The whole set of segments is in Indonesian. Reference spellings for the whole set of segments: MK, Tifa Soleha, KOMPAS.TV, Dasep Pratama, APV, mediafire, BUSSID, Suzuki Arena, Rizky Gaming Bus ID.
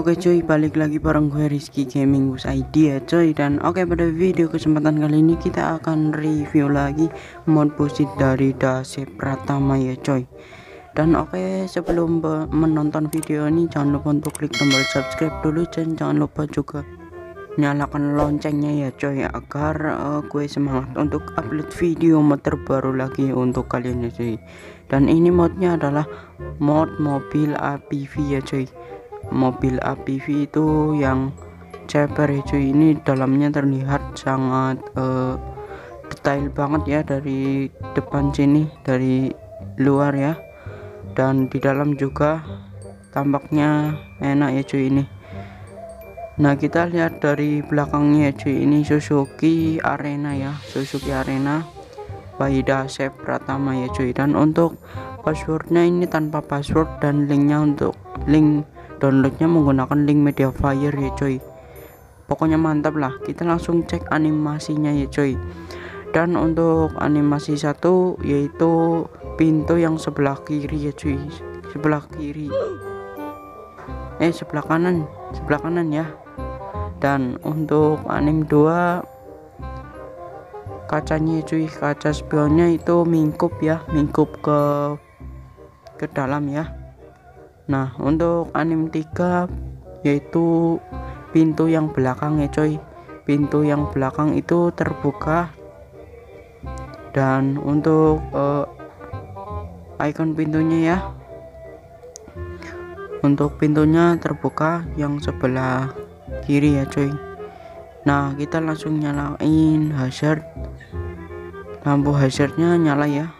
Oke cuy, balik lagi bareng gue Rizky Gaming Bus ID ya cuy. Dan oke, pada video kesempatan kali ini kita akan review lagi mod BUSSID dari Dasep Pratama ya cuy. Dan oke, sebelum menonton video ini jangan lupa untuk klik tombol subscribe dulu, dan jangan lupa juga nyalakan loncengnya ya coy, agar gue semangat untuk upload video mod terbaru lagi untuk kalian ya coy. Dan ini modnya adalah mod mobil APV ya coy. Mobil APV itu yang ceper ya coy, ini dalamnya terlihat sangat detail banget ya, dari depan sini, dari luar ya, dan di dalam juga tampaknya enak ya cuy ini. Nah, kita lihat dari belakangnya cuy, ini Suzuki Arena ya, Suzuki Arena by Dasep Pratama ya cuy. Dan untuk passwordnya ini tanpa password, dan linknya untuk link downloadnya menggunakan link mediafire ya cuy. Pokoknya mantap lah, kita langsung cek animasinya ya cuy. Dan untuk animasi satu yaitu pintu yang sebelah kiri ya cuy, sebelah kanan ya. Dan untuk anim 2 kacanya cuy, kaca sebelahnya itu mingkup ya, mingkup ke dalam ya. Nah, untuk anim 3 yaitu pintu yang belakang ya cuy, pintu yang belakang itu terbuka. Dan untuk ikon pintunya ya, untuk pintunya terbuka yang sebelah kiri ya cuy. Nah, kita langsung nyalain hazard, lampu hazardnya nyala ya,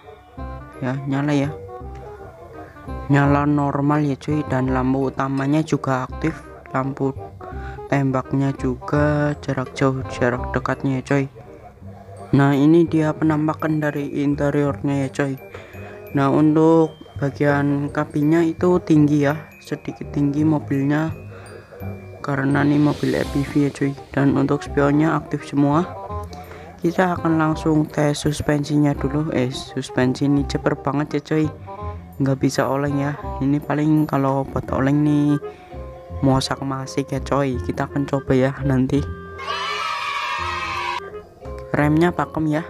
nyala normal ya cuy. Dan lampu utamanya juga aktif, lampu tembaknya juga, jarak jauh jarak dekatnya ya cuy. Nah, ini dia penampakan dari interiornya ya cuy. Nah, untuk bagian kabinnya itu tinggi ya, sedikit tinggi mobilnya karena ini mobil APV ya cuy. Dan untuk spionnya aktif semua. Kita akan langsung tes suspensinya dulu. Suspensi ini ceper banget ya cuy, nggak bisa oleng ya. Ini paling kalau buat oleng nih mosak masik ya coy. Kita akan coba ya nanti. Remnya pakem ya.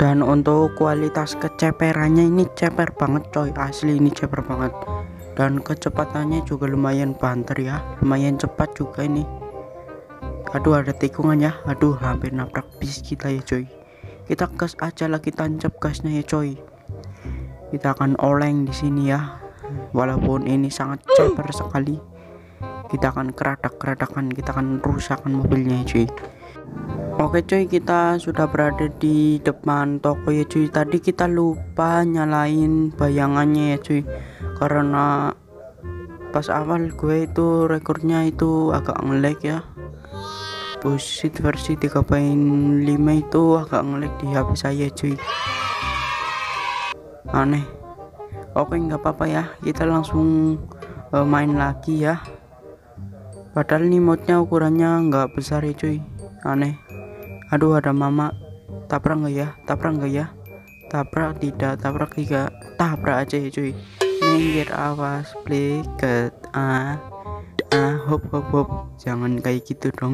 Dan untuk kualitas keceperannya ini ceper banget coy, asli ini ceper banget. Dan kecepatannya juga lumayan banter ya, lumayan cepat juga ini. Aduh, ada tikungan ya, aduh hampir nabrak bis kita ya coy. Kita gas aja lagi, tancap gasnya ya coy. Kita akan oleng di sini ya, walaupun ini sangat ceper sekali. Kita akan keradak-keradakan, kita akan rusakkan mobilnya ya cuy. Oke cuy, kita sudah berada di depan toko ya cuy. Tadi kita lupa nyalain bayangannya ya cuy, karena pas awal gue itu rekornya itu agak ngelag ya. BUSSID versi 3.5 itu agak ngelag di HP saya cuy, aneh. Oke, nggak apa-apa ya, kita langsung main lagi ya. Padahal ini modnya ukurannya nggak besar ya cuy, aneh. Aduh, ada mama, tabrak nggak ya, tabrak tidak, tabrak tiga, tabrak aja ya cuy. Minggir, awas, pliket, hop, jangan kayak gitu dong.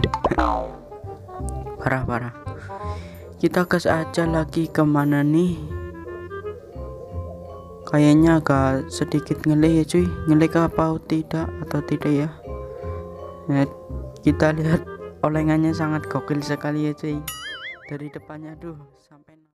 Parah. Kita gas aja lagi, kemana nih? Kayaknya agak sedikit ngelih ya cuy, ngelih apa tidak ya. Kita lihat olengannya sangat gokil sekali ya cuy, dari depannya aduh sampai